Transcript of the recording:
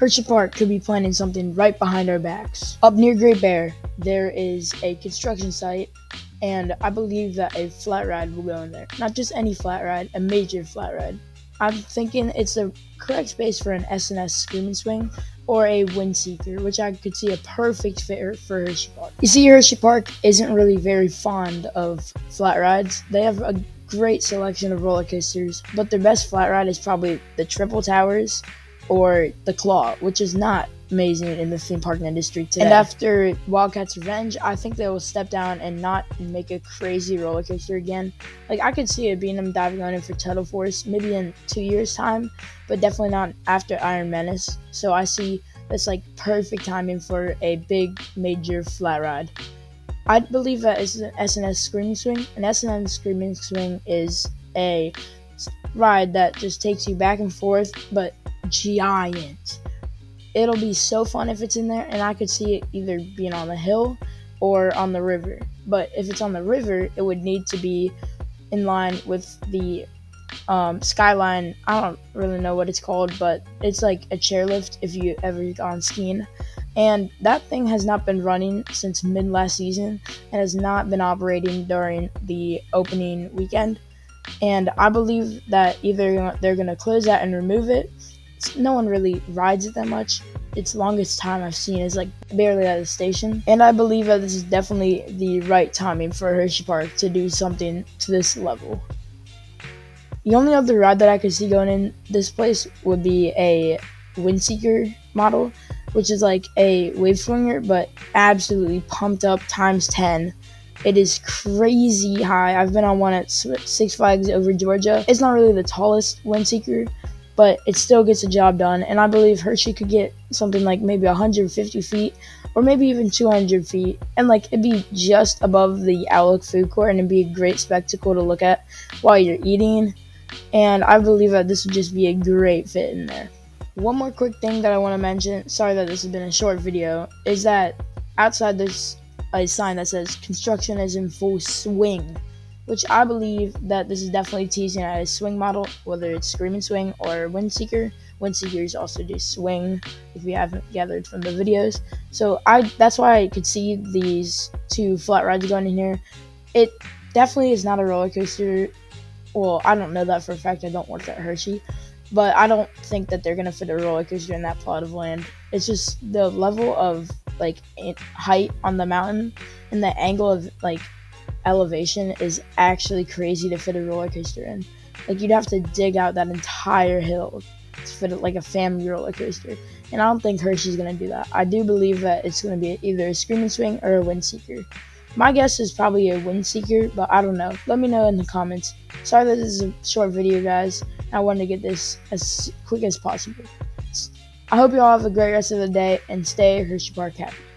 Hersheypark could be planning something right behind our backs. Up near Great Bear, there is a construction site, and I believe that a flat ride will go in there. Not just any flat ride, a major flat ride. I'm thinking it's the correct space for an S&S Screamin' Swing or a Windseeker, which I could see a perfect fit for Hersheypark. You see, Hersheypark isn't really very fond of flat rides. They have a great selection of roller coasters, but their best flat ride is probably the Triple Towers or the Claw, which is not amazing in the theme park industry today. And after Wildcat's Revenge, I think they will step down and not make a crazy roller coaster again. Like, I could see it being them diving on it for Tuttle Force maybe in 2 years' time, but definitely not after Iron Menace. So I see that's like perfect timing for a big major flat ride. I believe that it's an S&S Screamin' Swing. An S&S Screamin' Swing is a ride that just takes you back and forth, but giant. It'll be so fun if it's in there, and I could see it either being on the hill or on the river. But if it's on the river, it would need to be in line with the skyline. I don't really know what it's called, but it's like a chairlift if you ever gone skiing. And that thing has not been running since mid-last season and has not been operating during the opening weekend. And I believe that either they're going to close that and remove it. No one really rides it that much. Its longest time I've seen is like barely at the station. And I believe that this is definitely the right timing for Hersheypark to do something to this level. The only other ride that I could see going in this place would be a Windseeker model, which is like a wave swinger, but absolutely pumped up times 10. It is crazy high. I've been on one at Six Flags over Georgia. It's not really the tallest Windseeker, but it still gets the job done, and I believe Hershey could get something like maybe 150 feet, or maybe even 200 feet, and like it'd be just above the Outlook food court, and it'd be a great spectacle to look at while you're eating, and I believe that this would just be a great fit in there. One more quick thing that I want to mention, sorry that this has been a short video, is that outside there's a sign that says construction is in full swing, which I believe that this is definitely teasing at a swing model, whether it's Screamin' Swing or Windseeker. Windseekers also do swing, if you haven't gathered from the videos. So that's why I could see these two flat rides going in here. It definitely is not a roller coaster. Well, I don't know that for a fact. I don't work at Hershey. But I don't think that they're going to fit a roller coaster in that plot of land. It's just the level of, like, height on the mountain and the angle of, like, elevation is actually crazy to fit a roller coaster in. Like, you'd have to dig out that entire hill to fit it like a family roller coaster, and I don't think Hershey's gonna do that. I do believe that it's gonna be either a Screamin' Swing or a Windseeker. My guess is probably a Windseeker, but I don't know. Let me know in the comments. Sorry that this is a short video, guys. I wanted to get this as quick as possible. I hope you all have a great rest of the day and stay Hersheypark happy.